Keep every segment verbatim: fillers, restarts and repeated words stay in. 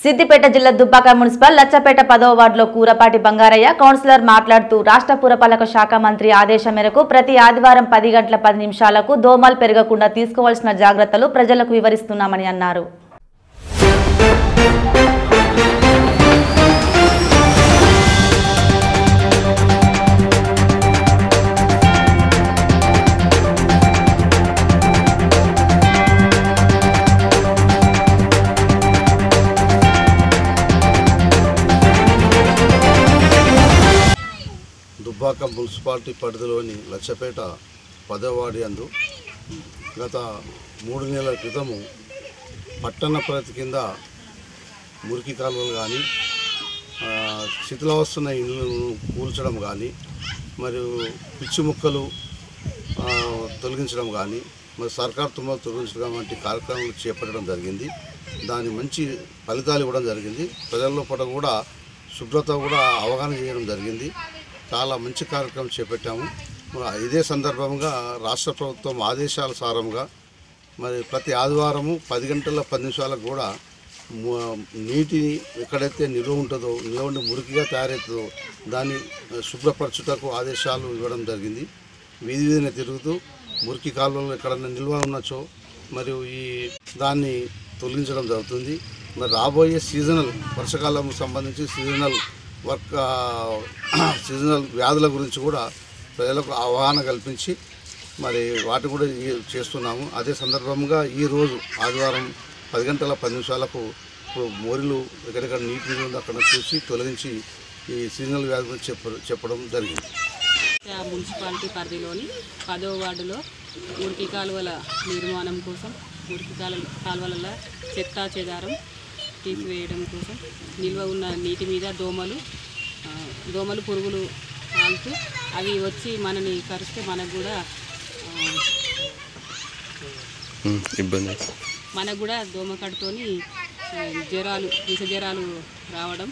సిద్దిపేట జిల్లా దుబ్బాక మున్సిపల్ లచ్చపేట పదవ వార్డులో కూరపాటి బంగారయ్య కౌన్సిలర్ మాట్లాడుతూ రాష్ట్ర పురపాలక శాఖ మంత్రి ఆదేశం మేరకు ప్రతి ఆదివారం పది గంటల పది నిమిషాలకు దోమలు పెరగకుండా తీసుకోవాల్సిన జాగ్రత్తలు ప్రజలకు వివరిస్తున్నామని అన్నారు. దుబ్బాక మున్సిపాలిటీ పరిధిలోని లచ్చపేట పదవాడి అందు గత మూడు నెలల క్రితము పట్టణ ప్రతి కింద మురికి కాలువలు కానీ శిథిలావస్తున్న ఇళ్ళను కూల్చడం కానీ మరియు పిచ్చి ముక్కలు తొలగించడం కానీ మరి సర్కార్ తుమ్మలు తొలగించడం వంటి కార్యక్రమాలు చేపట్టడం జరిగింది. దాని మంచి ఫలితాలు ఇవ్వడం జరిగింది. ప్రజల్లో పట్ల కూడా శుభ్రత కూడా అవగాహన చేయడం జరిగింది. చాలా మంచి కార్యక్రమం చేపట్టాము. ఇదే సందర్భంగా రాష్ట్ర ప్రభుత్వం ఆదేశాల సారంగా మరి ప్రతి ఆదివారము పది గంటల పది నిమిషాలకు కూడా నీటిని ఎక్కడైతే నిలువ ఉంటుందో నిలువ ఉండి మురికిగా తయారవుతుందో దాన్ని శుభ్రపరచుటకు ఆదేశాలు ఇవ్వడం జరిగింది. వీధి వీధిన తిరుగుతూ మురికి కాలువలు ఎక్కడన్నా నిల్వ ఉన్నచో మరియు ఈ దాన్ని తొలగించడం జరుగుతుంది. మరి రాబోయే సీజనల్ వర్షాకాలం సంబంధించి సీజనల్ వర్క్ సీజనల్ వ్యాధుల గురించి కూడా ప్రజలకు అవగాహన కల్పించి మరి వాటి కూడా చేస్తున్నాము. అదే సందర్భంగా ఈరోజు ఆదివారం పది గంటల పది నిమిషాలకు మోరీలు ఎక్కడెక్కడ నీటి ఉందో అక్కడ చూసి తొలగించి ఈ సీజనల్ వ్యాధి గురించి చెప్ప చెప్పడం జరిగింది. మున్సిపాలిటీ పరిధిలోని పదో వార్డులో మురికి కాలువల నిర్మాణం కోసం మురికి కాలువ కాలువల చెత్తా చెదారం తీసివేయడం కోసం నిల్వ ఉన్న నీటి మీద దోమలు దోమలు పురుగులు ఆలుతూ అవి వచ్చి మనని కరిస్తే మనకు కూడా ఇబ్బంది మనకు కూడా దోమకడుతోని జ్వరాలు విష జ్వరాలు రావడం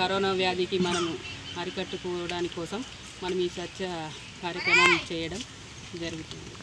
కరోనా వ్యాధికి మనము అరికట్టుకోవడానికి కోసం మనం ఈ స్వచ్ఛ కార్యక్రమం చేయడం జరుగుతుంది.